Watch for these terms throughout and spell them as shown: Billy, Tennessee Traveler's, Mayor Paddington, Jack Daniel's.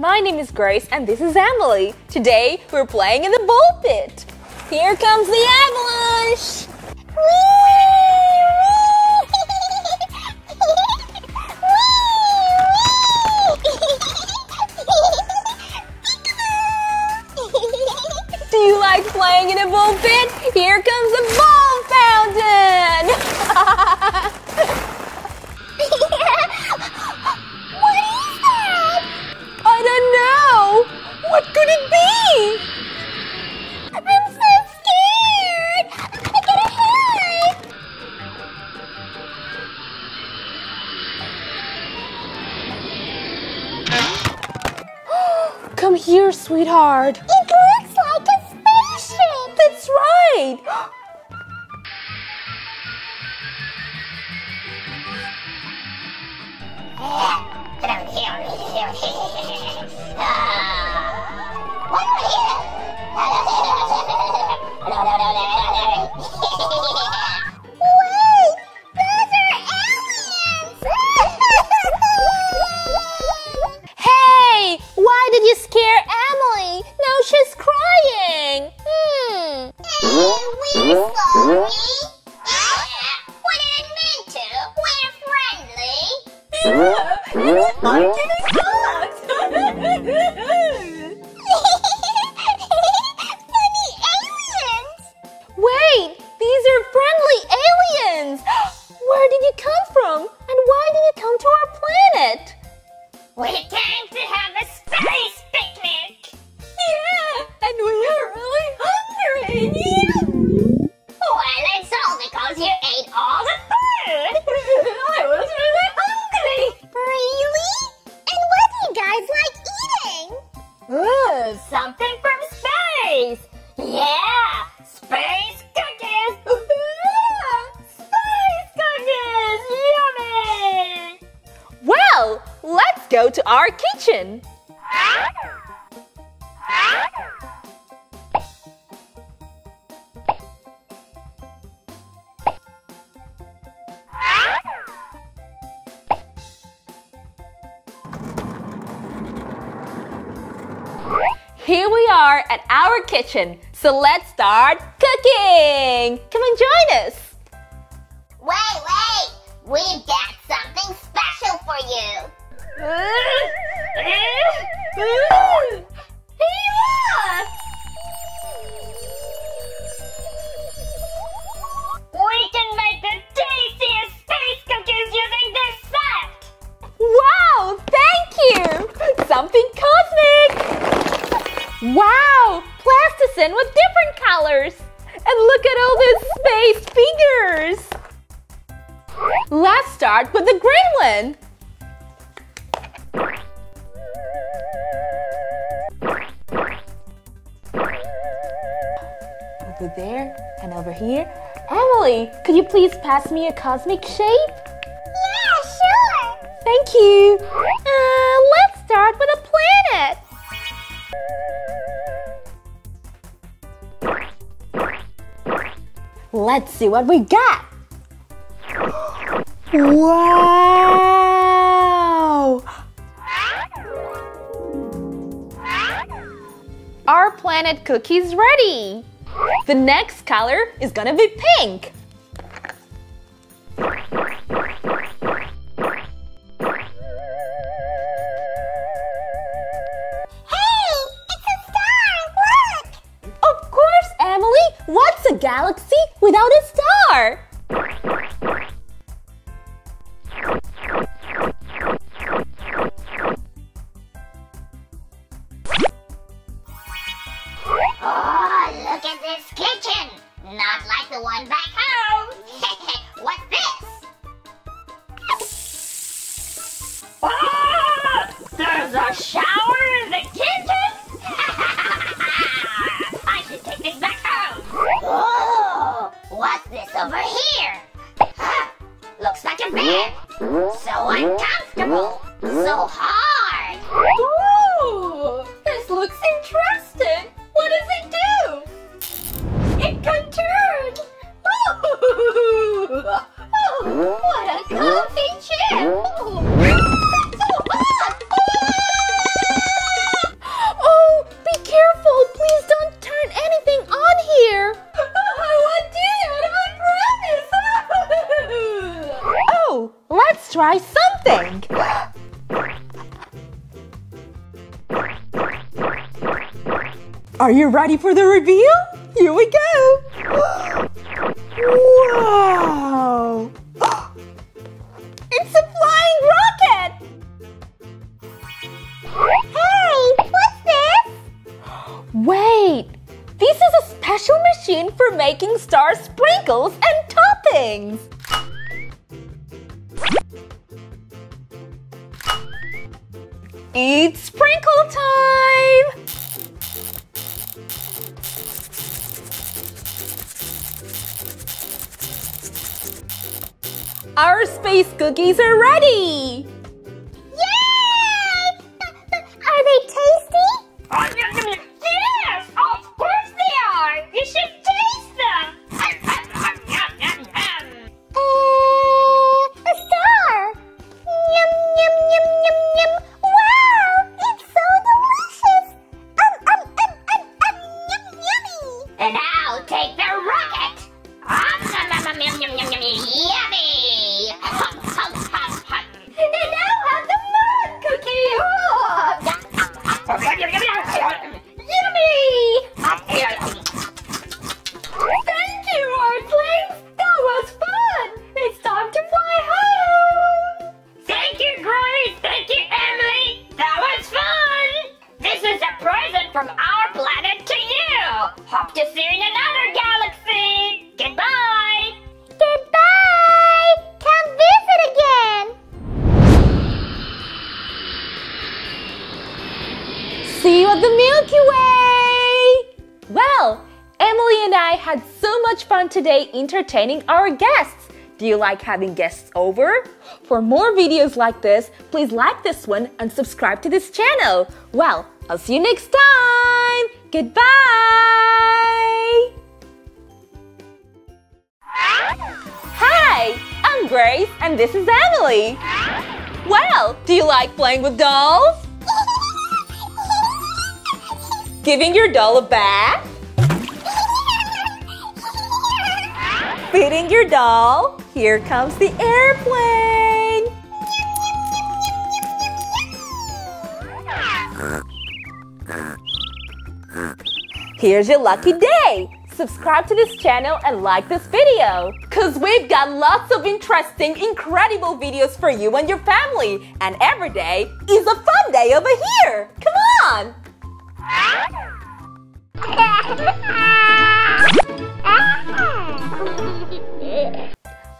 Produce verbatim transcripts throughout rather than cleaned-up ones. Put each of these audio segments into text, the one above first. My name is Grace and this is Emily. Today we're playing in the ball pit. Here comes the avalanche! Do you like playing in a ball pit? Here comes the ball fountain! Come here, sweetheart. It looks like a spaceship. That's right. Wait, those are aliens. Hey, why did you scare Emily? Now she's crying. Hmm. Hey, we're sorry. We didn't mean to. We're friendly. Yeah, I didn't talk. Funny aliens. Wait, these are friendly aliens. Where did you come from? And why did you come to our planet? We came to have a space picnic! Yeah, and we are really hungry! Well, it's all because you ate all the food! I was really hungry! Really? And what do you guys like eating? Ooh, something from space! Yeah! Space cookies! Space cookies! Yummy! Well, let's go to our kitchen! Here we are at our kitchen, so let's start cooking! Come and join us! Wait, wait! We've got something special for you! Hey, look! We can make the tastiest space cookies using this set! Wow! Thank you! Something cosmic! Wow! Plasticine with different colors! And look at all those space figures! Let's start with the green one! Over there and over here. Emily, could you please pass me a cosmic shape? Yeah, sure! Thank you! Uh, let's start with a planet! Let's see what we got! Wow! Our planet cookie's ready! The next color is gonna be pink. Hey, it's a star, look! Of course, Emily! What's a galaxy without a star? A shower in the kitchen? I should take this back home. Oh, what's this over here? Huh, looks like a bed. So uncomfortable. So hard. Ooh, this looks interesting. What does it do? It can turn. Ooh, oh, what a comfy chair. Ooh. Oh, Let's try something! Are you ready for the reveal? Here we go! Wow! It's a flying rocket! Hey! What's this? Wait! This is a special machine for making star sprinkles and toppings! It's sprinkle time! Our space cookies are ready! Yay! Are they tasty? Yes! Of course they are! You should taste them! Uh, a star! Yum, yum, yum, yum, yum! Wow! It's so delicious! Um, um, um, um, um, yum, yummy! And I'll take the rocket! Um, um, um, yum, yum, yum, yum, yummy! See you at the Milky Way! Well, Emily and I had so much fun today entertaining our guests. Do you like having guests over? For more videos like this, please like this one and subscribe to this channel. Well, I'll see you next time! Goodbye! Hi! I'm Grace and this is Emily. Well, do you like playing with dolls? Giving your doll a bath? Feeding your doll? Here comes the airplane! Here's your lucky day! Subscribe to this channel and like this video! Cause we've got lots of interesting, incredible videos for you and your family! And every day is a fun day over here! Come on!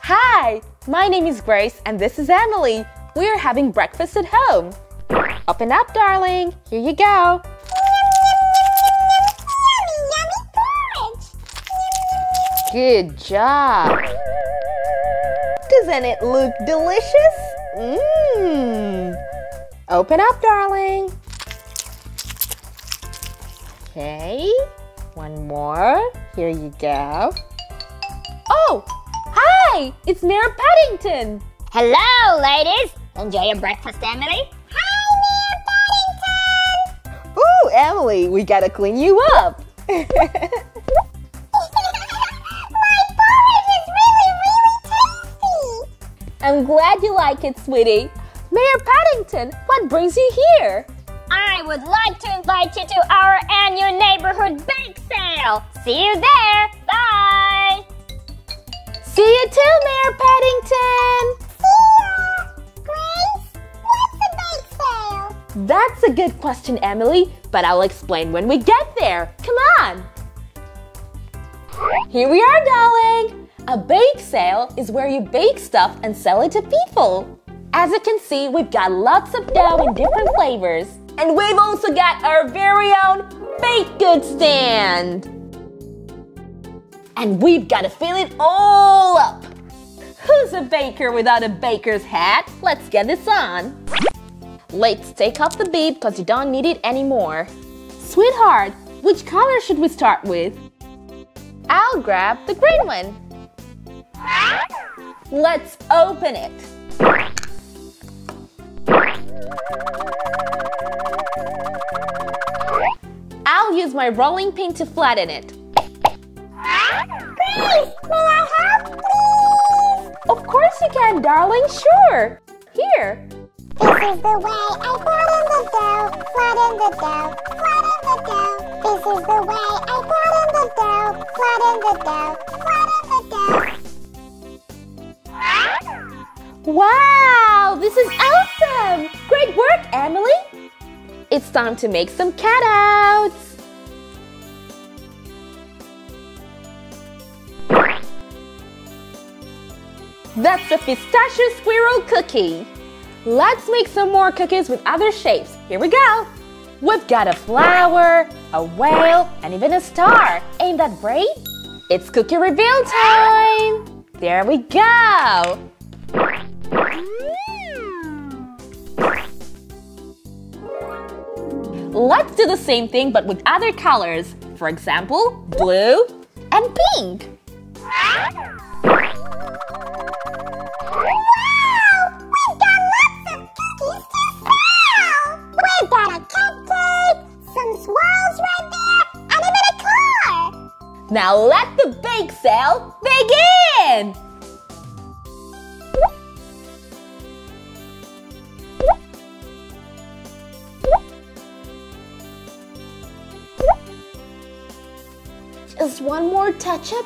Hi, my name is Grace and this is Emily. We are having breakfast at home. Open up, darling. Here you go. Good job. Doesn't it look delicious? Mmm. Open up, darling. Okay, one more. Here you go. Oh, hi! It's Mayor Paddington! Hello, ladies! Enjoy your breakfast, Emily. Hi, Mayor Paddington! Ooh, Emily, we gotta clean you up. My porridge is really, really tasty! I'm glad you like it, sweetie. Mayor Paddington, what brings you here? I would like to invite you to our annual neighborhood bake sale. See you there. Bye. See you too, Mayor Paddington. See ya. Grace, what's the bake sale? That's a good question, Emily, but I'll explain when we get there. Come on. Here we are, darling. A bake sale is where you bake stuff and sell it to people. As you can see, we've got lots of dough in different flavors. And we've also got our very own baked goods stand. And we've got to fill it all up. Who's a baker without a baker's hat? Let's get this on. Let's take off the bead because you don't need it anymore. Sweetheart, which color should we start with? I'll grab the green one. Let's open it. I'll use my rolling pin to flatten it. Grace, may I help, please? Of course course you can, darling, sure. Here. This is the way I brought in the dough, brought in the dough, brought in the dough. This is the way I brought in the dough, brought in the dough, brought in the dough. Wow, this is awesome! Great work, Emily. It's time to make some cutouts. That's a pistachio squirrel cookie. Let's make some more cookies with other shapes. Here we go. We've got a flower, a whale, and even a star. Ain't that great? It's cookie reveal time. There we go. Let's do the same thing but with other colors. For example, blue and pink. Now let the bake sale begin! Just one more touch-up.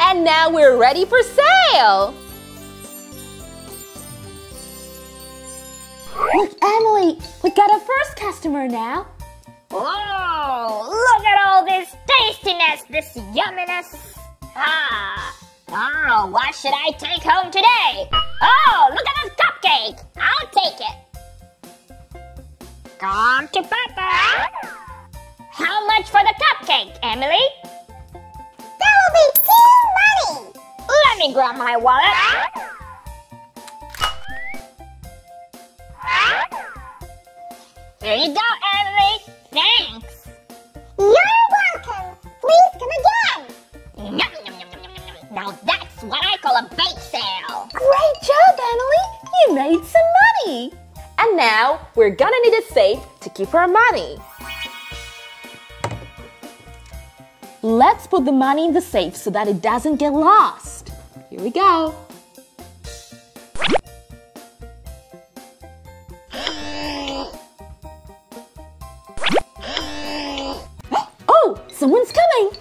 And now we're ready for sale! Look, Emily, we got our first customer now. Whoa! Look at all this tastiness, this yumminess! Ah! Oh, what should I take home today? Oh, look at this cupcake! I'll take it! Come to Papa! How much for the cupcake, Emily? That will be two money! Let me grab my wallet! There you go, Emily! Thanks! You're welcome! Please come again! Yum, yum, yum, yum, yum, yum. Now that's what I call a bake sale! Great job, Emily! You made some money! And now we're gonna need a safe to keep our money. Let's put the money in the safe so that it doesn't get lost. Here we go. Someone's coming!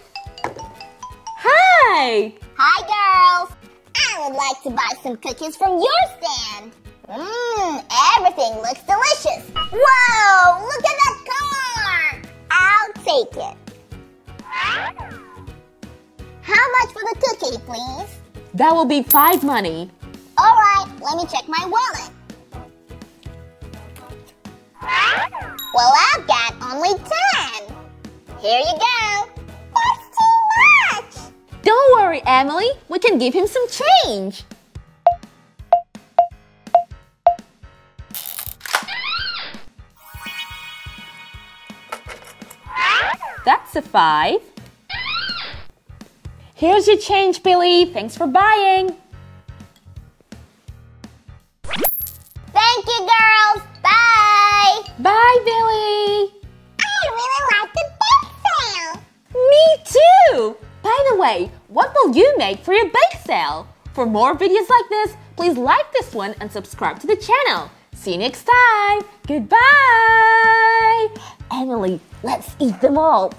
Hi! Hi, girls! I would like to buy some cookies from your stand. Mmm, everything looks delicious! Whoa, look at that car! I'll take it. How much for the cookie, please? That will be five money. Alright, let me check my wallet. Well, I've got only ten. Here you go! That's too much! Don't worry, Emily. We can give him some change. That's a five. Here's your change, Billy. Thanks for buying. Thank you, girls. Bye! Bye, Billy! By the way, what will you make for your bake sale? For more videos like this, please like this one and subscribe to the channel. See you next time. Goodbye. Emily, let's eat them all.